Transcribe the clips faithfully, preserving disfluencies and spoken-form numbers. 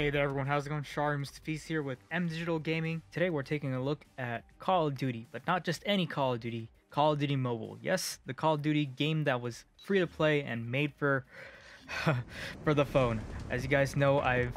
Hey there everyone, how's it going? Shahriyar Mustafiz here with M Digital Gaming. Today we're taking a look at Call of Duty, but not just any Call of Duty, Call of Duty Mobile. Yes, the Call of Duty game that was free to play and made for, for the phone. As you guys know, I've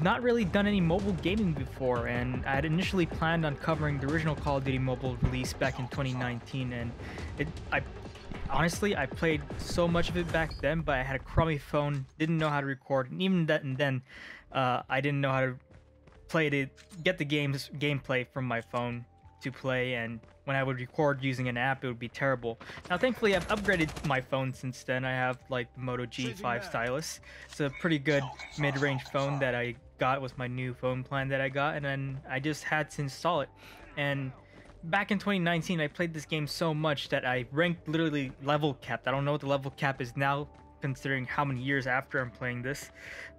not really done any mobile gaming before, and I had initially planned on covering the original Call of Duty Mobile release back in twenty nineteen, and it, I... Honestly, I played so much of it back then, but I had a crummy phone, didn't know how to record, and even that and then, uh, I didn't know how to play to get the games gameplay from my phone to play, and when I would record using an app, it would be terrible. Now, thankfully, I've upgraded my phone since then. I have like the Moto G five stylus. It's a pretty good mid-range phone that I got with my new phone plan that I got, and then I just had to install it. And back in twenty nineteen, I played this game so much that I ranked literally level capped. I don't know what the level cap is now, considering how many years after I'm playing this.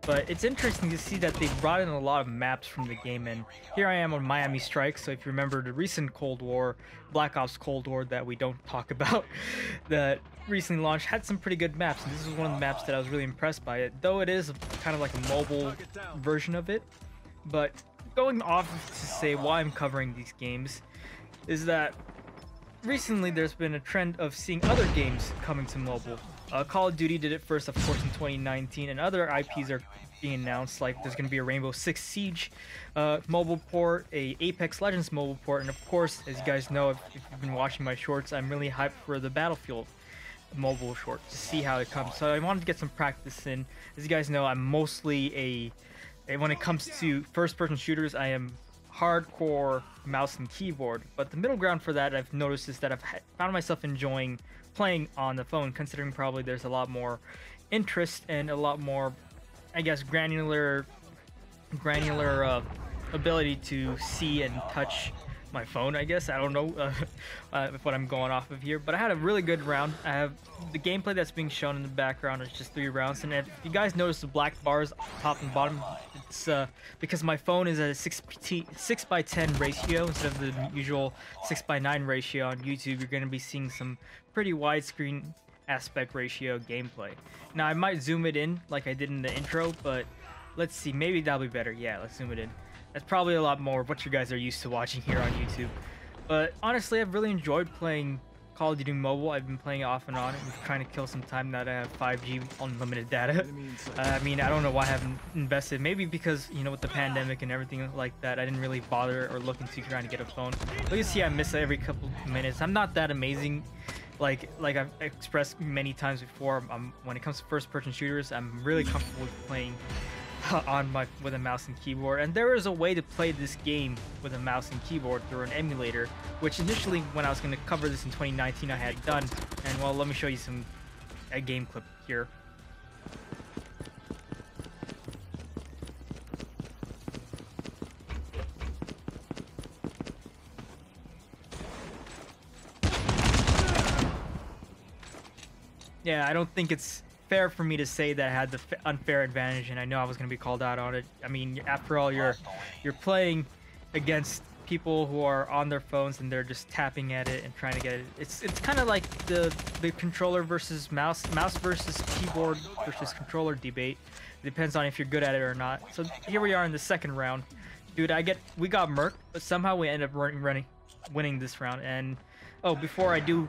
But it's interesting to see that they brought in a lot of maps from the game, and here I am on Miami Strike. So if you remember the recent Cold War, Black Ops Cold War that we don't talk about, that recently launched, had some pretty good maps. And this is one of the maps that I was really impressed by it, though it is kind of like a mobile version of it. But going off to say why I'm covering these games is that recently there's been a trend of seeing other games coming to mobile. Uh, Call of Duty did it first, of course, in twenty nineteen, and other I Ps are being announced, like there's going to be a Rainbow Six Siege uh, mobile port, a Apex Legends mobile port, and of course, as you guys know, if, if you've been watching my shorts, I'm really hyped for the Battlefield Mobile short to see how it comes. So I wanted to get some practice in. As you guys know, I'm mostly a, when it comes to first-person shooters, I am hardcore mouse and keyboard, but the middle ground for that I've noticed is that I've found myself enjoying playing on the phone, considering probably there's a lot more interest and a lot more, I guess, granular granular uh, ability to see and touch my phone, I guess. I don't know uh, uh, what I'm going off of here, but I had a really good round. I have the gameplay that's being shown in the background is just three rounds, and if you guys notice the black bars top and bottom, it's uh, because my phone is at a six by ten ratio instead of the usual six by nine ratio on YouTube. You're going to be seeing some pretty widescreen aspect ratio gameplay. Now I might zoom it in like I did in the intro, but let's see, maybe that'll be better. Yeah, let's zoom it in. That's probably a lot more of what you guys are used to watching here on YouTube. But honestly, I've really enjoyed playing Call of Duty Mobile. I've been playing it off and on. I'm trying to kill some time now that I have five G unlimited data. Uh, I mean, I don't know why I haven't invested. Maybe because, you know, with the pandemic and everything like that, I didn't really bother or look into trying to get a phone. But you see, I miss it every couple minutes. I'm not that amazing. Like like I've expressed many times before, I'm, when it comes to first-person shooters, I'm really comfortable with playing on my with a mouse and keyboard, and there is a way to play this game with a mouse and keyboard through an emulator, which initially when I was going to cover this in twenty nineteen I had done. And well, let me show you some a game clip here. Yeah, I don't think it's fair for me to say that I had the unfair advantage, and I know I was going to be called out on it. I mean, after all, you're you're playing against people who are on their phones and they're just tapping at it and trying to get it. It's it's kind of like the the controller versus mouse, mouse versus keyboard versus controller debate. It depends on if you're good at it or not. So here we are in the second round, dude. I get we got murked, but somehow we end up running, running winning this round. And oh, before I do,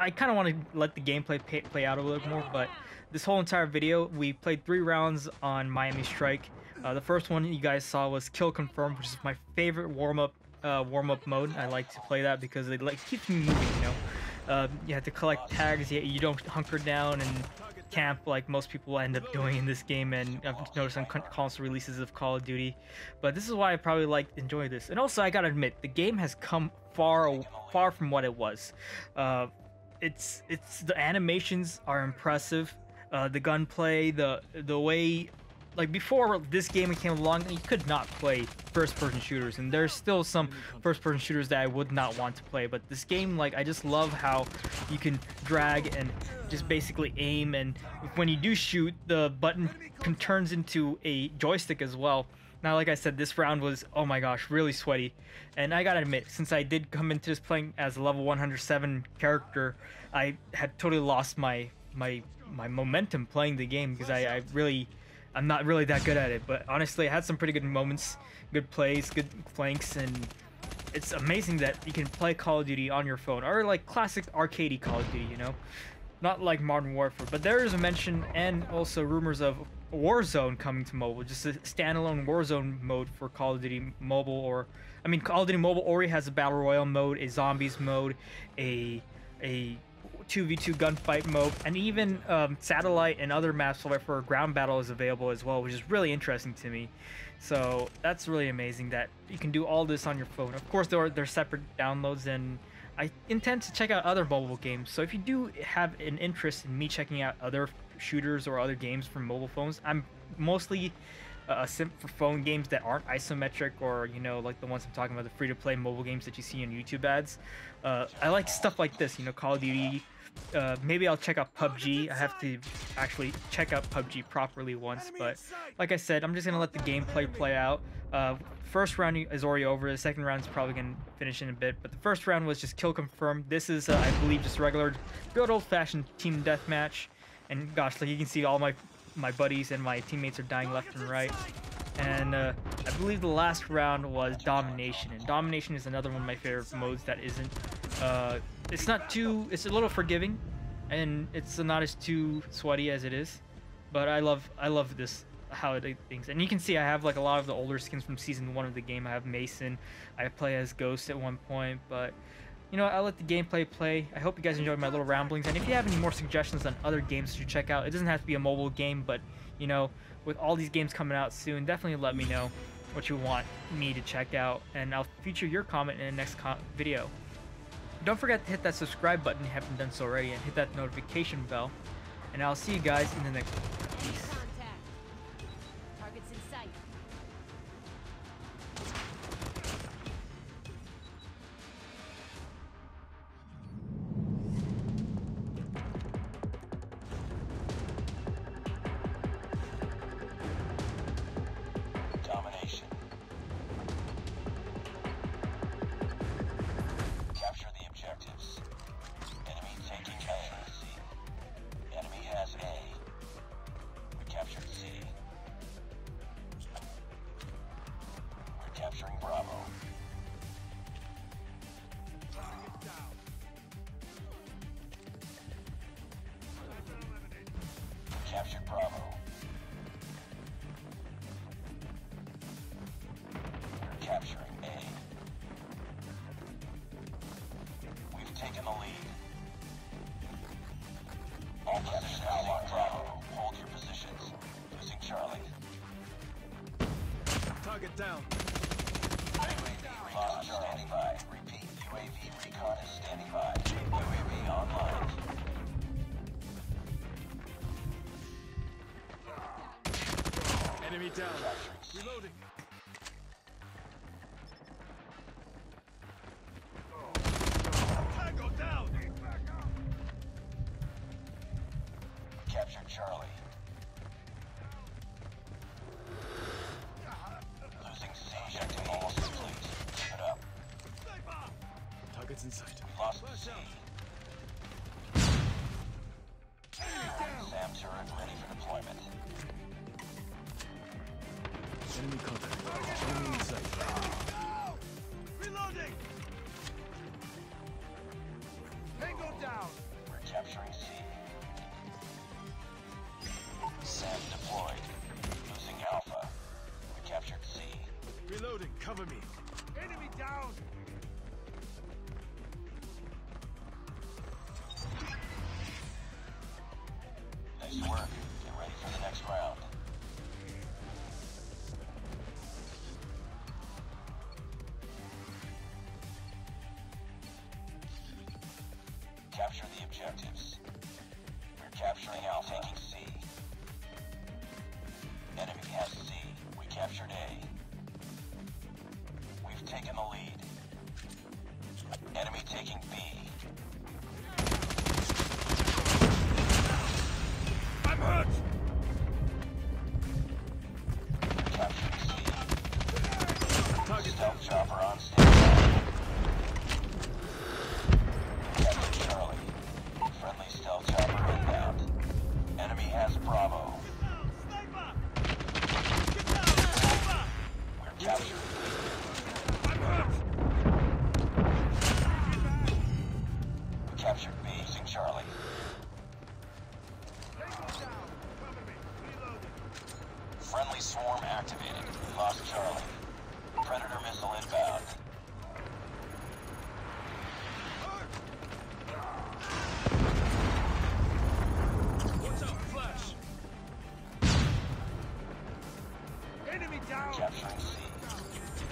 I kind of want to let the gameplay pay, play out a little more, but this whole entire video, we played three rounds on Miami Strike. Uh, the first one you guys saw was Kill Confirm, which is my favorite warm-up uh, warm-up mode. I like to play that because it like keeps me moving, you know. Uh, you have to collect tags, you, you don't hunker down and camp like most people end up doing in this game, and I've noticed on console releases of Call of Duty. But this is why I probably like enjoy this. And also, I gotta admit, the game has come far, far from what it was. Uh, it's, it's the animations are impressive. Uh, the gunplay, the the way, like before this game came along, you could not play first-person shooters, and there's still some first-person shooters that I would not want to play. But this game, like, I just love how you can drag and just basically aim, and when you do shoot, the button can, turns into a joystick as well. Now, like I said, this round was, oh my gosh, really sweaty. And I gotta admit, since I did come into this playing as a level one hundred seven character, I had totally lost my my my momentum playing the game, because I, I really I'm not really that good at it, but honestly, I had some pretty good moments, good plays, good flanks, and it's amazing that you can play Call of Duty on your phone, or like classic arcadey Call of Duty, you know? Not like Modern Warfare, but there is a mention and also rumors of Warzone coming to mobile, just a standalone Warzone mode for Call of Duty Mobile, or, I mean, Call of Duty Mobile already has a Battle Royale mode, a Zombies mode, a, a two v two gunfight mode, and even um, satellite and other maps for ground battle is available as well, which is really interesting to me. So that's really amazing that you can do all this on your phone. Of course, there are there are separate downloads, and I intend to check out other mobile games. So if you do have an interest in me checking out other shooters or other games from mobile phones, I'm mostly a simp for phone games that aren't isometric, or, you know, like the ones I'm talking about, the free-to-play mobile games that you see on YouTube ads. Uh, I like stuff like this, you know, Call of Duty. Uh, maybe I'll check out P U B G. I have to actually check out P U B G properly once, but like I said, I'm just gonna let the gameplay play out. Uh, first round is already over. The second round is probably gonna finish in a bit, but the first round was just kill confirmed. This is, uh, I believe, just regular, good old-fashioned team deathmatch. And gosh, like you can see, all my my buddies and my teammates are dying left and right. And uh, I believe the last round was domination, and domination is another one of my favorite modes that isn't. Uh, it's not too. It's a little forgiving, and it's not as too sweaty as it is. But I love. I love this how it things. And you can see I have like a lot of the older skins from season one of the game. I have Mason. I play as Ghost at one point, but. You know, I'll let the gameplay play. I hope you guys enjoyed my little ramblings, and if you have any more suggestions on other games to check out, it doesn't have to be a mobile game, but, you know, with all these games coming out soon, definitely let me know what you want me to check out, and I'll feature your comment in the next video. Don't forget to hit that subscribe button if you haven't done so already, and hit that notification bell, and I'll see you guys in the next one. Peace. Captured Bravo. We're capturing A. We've taken the lead. All captures now on Bravo. Hold your positions. Losing Charlie. Target down. U A V recon standing by. Repeat. U A V recon is standing by. U A V online. Enemy down. Reloading. Tango down. Captured Charlie. Losing C. Objective almost complete. Keep it up. Target's in sight. Lost C. Sam turret ready for deployment. Enemy contact. Enemy in sight. No! Reloading! Tango down! We're capturing C. Sam deployed. Losing Alpha. We captured C. Reloading, cover me. Enemy down! Nice work. Get ready for the next round. Capture the objectives. We're capturing Alpha. Taking C. Enemy has C. We captured A. We've taken the lead. Enemy taking B. I'm hurt! We're capturing C. Target stealth chopper on standby. Friendly stealth chopper inbound. Enemy has Bravo. Sniper! Friendly swarm activated. Lost Charlie. Predator missile inbound. What's up, Flash? Enemy down! Capturing C.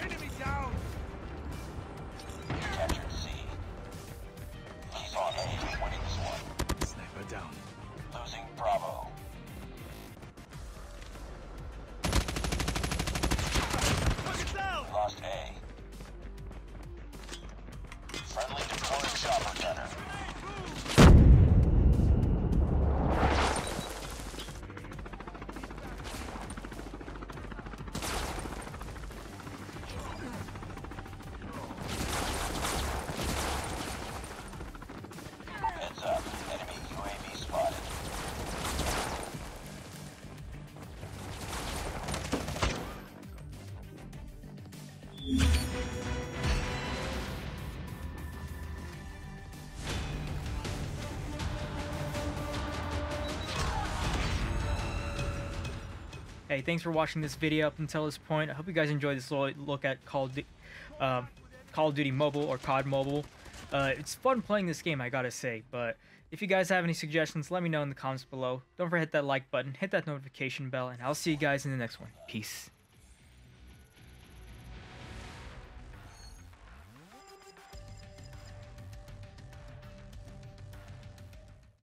Enemy down! Captured C. He's on A, winning this one. Sniper down. Losing Bravo. Lost A. Friendly deployed chopper gunner. Heads up, enemy U A V spotted. Hey, thanks for watching this video up until this point. I hope you guys enjoyed this little look at Call of, uh, Call of Duty Mobile or C O D Mobile. Uh, it's fun playing this game, I gotta say, but if you guys have any suggestions, let me know in the comments below. Don't forget to hit that like button, hit that notification bell, and I'll see you guys in the next one. Peace.